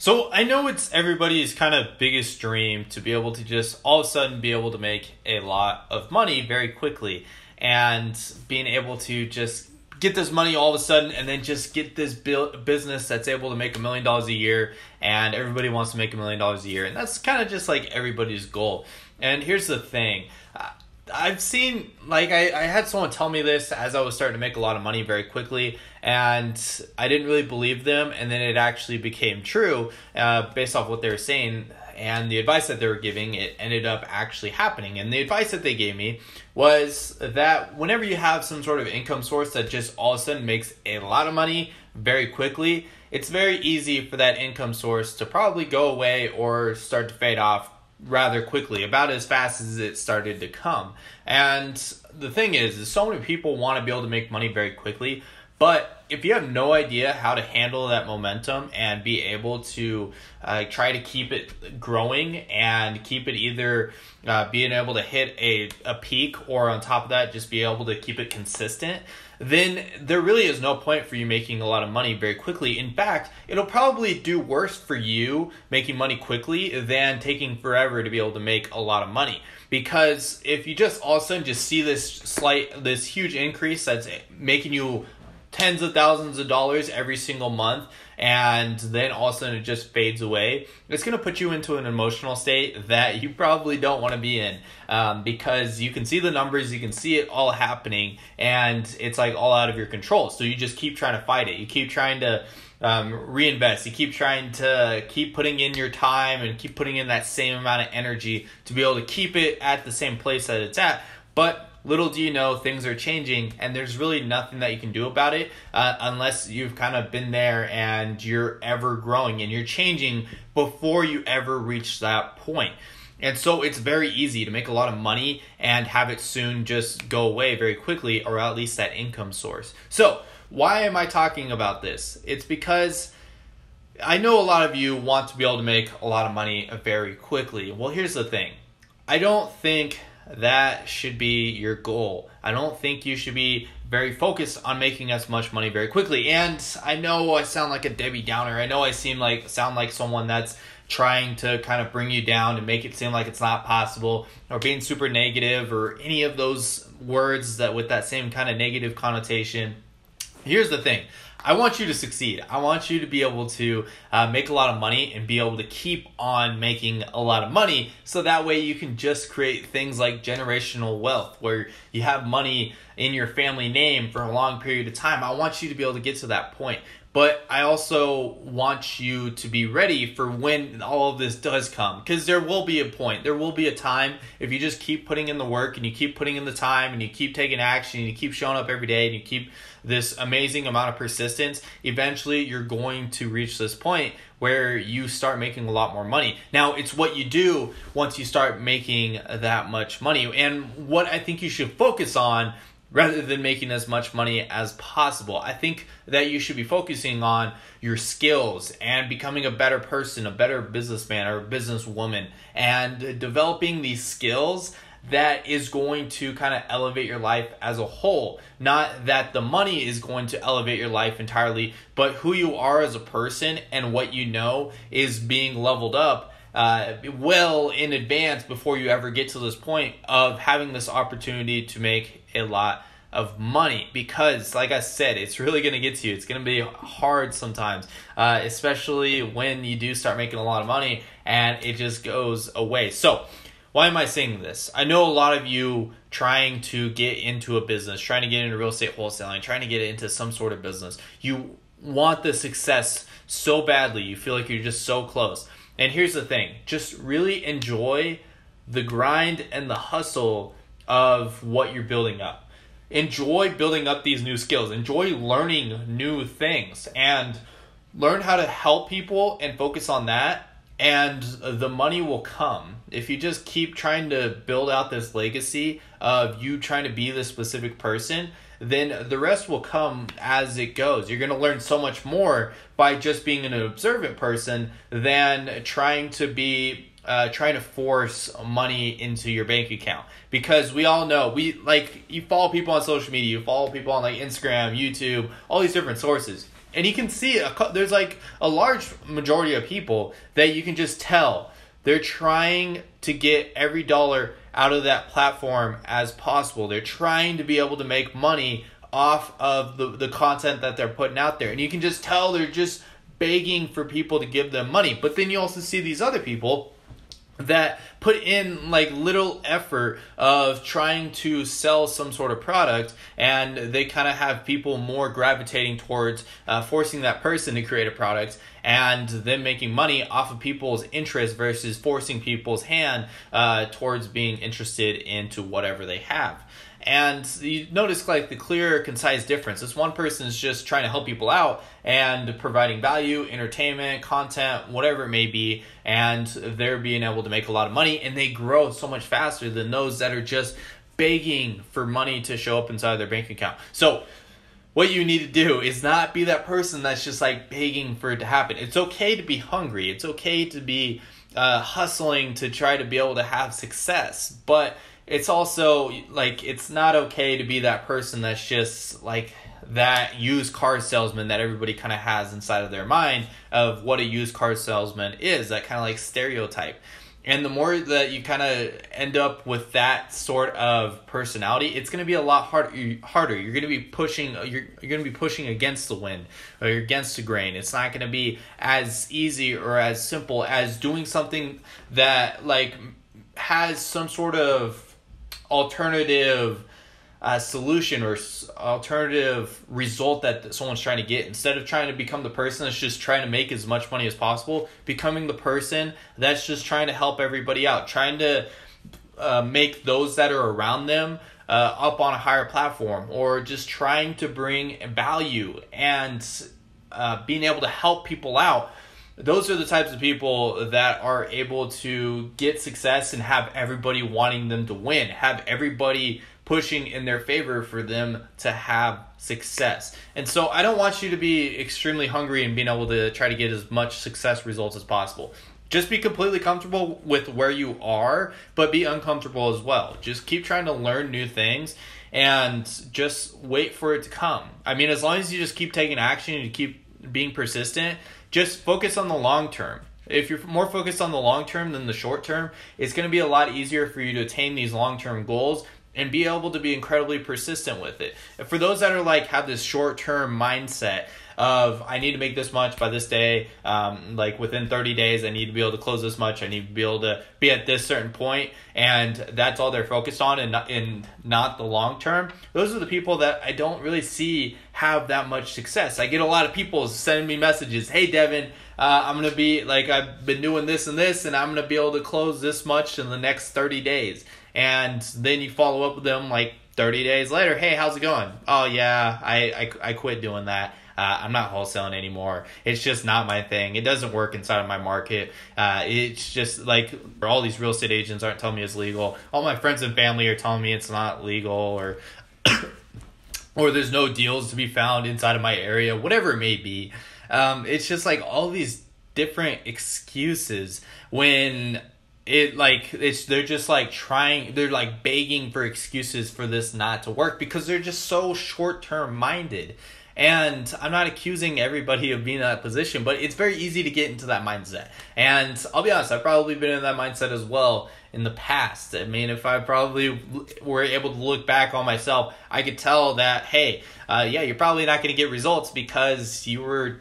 So I know it's everybody's kind of biggest dream to be able to just all of a sudden be able to make a lot of money very quickly, and being able to just get this money all of a sudden and then just get this business that's able to make $1 million a year, and everybody wants to make $1 million a year. And that's kind of just like everybody's goal. And here's the thing. I've seen, like, I had someone tell me this as I was starting to make a lot of money very quickly, and I didn't really believe them, and then it actually became true based off what they were saying and the advice that they were giving. It ended up actually happening, and the advice that they gave me was that whenever you have some sort of income source that just all of a sudden makes a lot of money very quickly, it's very easy for that income source to probably go away or start to fade off rather quickly, about as fast as it started to come. And the thing is so many people want to be able to make money very quickly, but if you have no idea how to handle that momentum and be able to try to keep it growing and keep it either being able to hit a peak, or on top of that, just be able to keep it consistent, then there really is no point for you making a lot of money very quickly. In fact, it'll probably do worse for you making money quickly than taking forever to be able to make a lot of money. Because if you just all of a sudden just see this huge increase that's making you tens of thousands of dollars every single month, and then all of a sudden it just fades away, it's going to put you into an emotional state that you probably don't want to be in, because you can see the numbers, you can see it all happening, and it's like all out of your control. So you just keep trying to fight it. You keep trying to reinvest. You keep trying to keep putting in your time and keep putting in that same amount of energy to be able to keep it at the same place that it's at. But little do you know, things are changing, and there's really nothing that you can do about it unless you've kind of been there and you're ever growing and you're changing before you ever reach that point. And so it's very easy to make a lot of money and have it soon just go away very quickly, or at least that income source. So why am I talking about this? It's because I know a lot of you want to be able to make a lot of money very quickly. Well, here's the thing. I don't think that should be your goal. I don't think you should be very focused on making as much money very quickly. And I know I sound like a Debbie Downer. I know I sound like someone that's trying to kind of bring you down and make it seem like it's not possible, or being super negative, or any of those words that with that same kind of negative connotation. Here's the thing. I want you to succeed. I want you to be able to make a lot of money and be able to keep on making a lot of money, so that way you can just create things like generational wealth, where you have money in your family name for a long period of time. I want you to be able to get to that point. But I also want you to be ready for when all of this does come, because there will be a point. There will be a time, if you just keep putting in the work and you keep putting in the time and you keep taking action and you keep showing up every day and you keep this amazing amount of persistence, eventually you're going to reach this point where you start making a lot more money. Now, it's what you do once you start making that much money, and what I think you should focus on, rather than making as much money as possible. I think that you should be focusing on your skills and becoming a better person, a better businessman or businesswoman, and developing these skills that is going to kind of elevate your life as a whole. Not that the money is going to elevate your life entirely, but who you are as a person and what you know is being leveled up well in advance before you ever get to this point of having this opportunity to make a lot of money. Because like I said, it's really going to get to you. It's going to be hard sometimes, especially when you do start making a lot of money and it just goes away. So why am I saying this? I know a lot of you trying to get into a business, trying to get into real estate wholesaling, trying to get into some sort of business. You want the success so badly. You feel like you're just so close. And here's the thing, just really enjoy the grind and the hustle of what you're building up. Enjoy building up these new skills. Enjoy learning new things, and learn how to help people and focus on that. And the money will come if you just keep trying to build out this legacy of you trying to be this specific person. Then the rest will come as it goes. You're going to learn so much more by just being an observant person than trying to force money into your bank account. Because we all know, you follow people on social media, you follow people on like Instagram, YouTube, all these different sources. And you can see there's like a large majority of people that you can just tell they're trying to get every dollar out of that platform as possible. They're trying to be able to make money off of the content that they're putting out there. And you can just tell they're just begging for people to give them money. But then you also see these other people that put in like little effort of trying to sell some sort of product, and they kind of have people more gravitating towards forcing that person to create a product and then making money off of people's interest versus forcing people's hand towards being interested into whatever they have. And you notice like the clear, concise difference. This one person is just trying to help people out and providing value, entertainment, content, whatever it may be, and they're being able to make a lot of money, and they grow so much faster than those that are just begging for money to show up inside their bank account. So what you need to do is not be that person that's just like begging for it to happen. It's okay to be hungry. It's okay to be hustling to try to be able to have success, but it's also like, it's not okay to be that person that's just like that used car salesman that everybody kind of has inside of their mind of what a used car salesman is, that kind of like stereotype. And the more that you kind of end up with that sort of personality, it's going to be a lot harder. You're going to be pushing, you're going to be pushing against the wind or against the grain. It's not going to be as easy or as simple as doing something that like has some sort of alternative solution or alternative result that someone's trying to get. Instead of trying to become the person that's just trying to make as much money as possible, becoming the person that's just trying to help everybody out, trying to make those that are around them up on a higher platform, or just trying to bring value and being able to help people out. Those are the types of people that are able to get success and have everybody wanting them to win, have everybody pushing in their favor for them to have success. And so I don't want you to be extremely hungry and being able to try to get as much success results as possible. Just be completely comfortable with where you are, but be uncomfortable as well. Just keep trying to learn new things and just wait for it to come. I mean, as long as you just keep taking action and you keep being persistent, just focus on the long term. If you're more focused on the long term than the short term, it's going to be a lot easier for you to attain these long-term goals and be able to be incredibly persistent with it. For those that are like have this short-term mindset of I need to make this much by this day, like within 30 days I need to be able to close this much, I need to be able to be at this certain point, and that's all they're focused on and not the long term. Those are the people that I don't really see have that much success. I get a lot of people sending me messages, hey Devin, I'm going to be like, I've been doing this and this, and I'm going to be able to close this much in the next 30 days. And then you follow up with them like 30 days later. Hey, how's it going? Oh yeah, I quit doing that. I'm not wholesaling anymore. It's just not my thing. It doesn't work inside of my market. It's just like all these real estate agents aren't telling me it's legal. All my friends and family are telling me it's not legal, or or there's no deals to be found inside of my area, whatever it may be. It's just like all these different excuses when it like it's they're just like trying, they're like begging for excuses for this not to work because they're just so short-term minded. And I'm not accusing everybody of being in that position, but it's very easy to get into that mindset. And I'll be honest, I've probably been in that mindset as well in the past. I mean, if I probably were able to look back on myself, I could tell that, hey, yeah, you're probably not going to get results because you were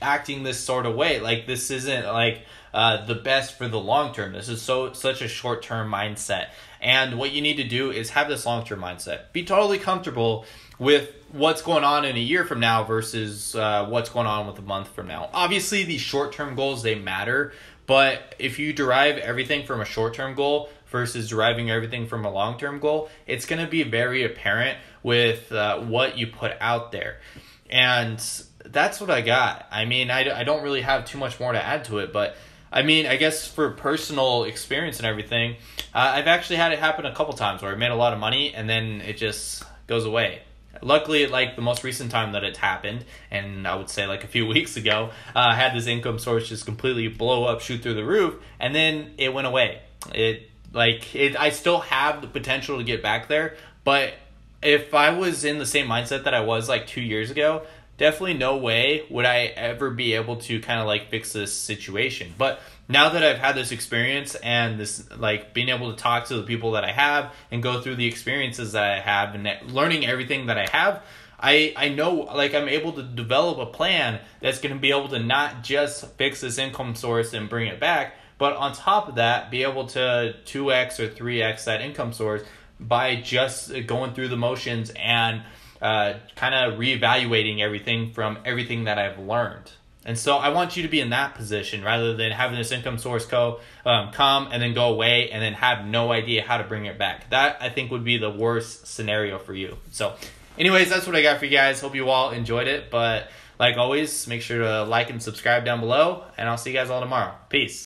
acting this sort of way. Like, this isn't like the best for the long term. This is such a short-term mindset. And what you need to do is have this long-term mindset. Be totally comfortable with what's going on in a year from now versus what's going on with a month from now. Obviously, these short-term goals, they matter. But if you derive everything from a short-term goal versus deriving everything from a long-term goal, it's going to be very apparent with what you put out there. And that's what I got. I mean, I don't really have too much more to add to it, but I mean, I guess for personal experience and everything, I've actually had it happen a couple times where I made a lot of money and then it just goes away. Luckily, like the most recent time that it's happened, and I would say like a few weeks ago, I had this income source just completely blow up, shoot through the roof, and then it went away. I still have the potential to get back there, but if I was in the same mindset that I was like 2 years ago, definitely no way would I ever be able to kind of like fix this situation. But now that I've had this experience and this, like, being able to talk to the people that I have and go through the experiences that I have and learning everything that I have, I know, like, I'm able to develop a plan that's going to be able to not just fix this income source and bring it back, but on top of that, be able to 2x or 3x that income source by just going through the motions and kind of reevaluating everything from everything that I've learned. And so I want you to be in that position rather than having this income source come and then go away and then have no idea how to bring it back. That, I think, would be the worst scenario for you. So anyways, that's what I got for you guys. Hope you all enjoyed it. But like always, make sure to like and subscribe down below, and I'll see you guys all tomorrow. Peace.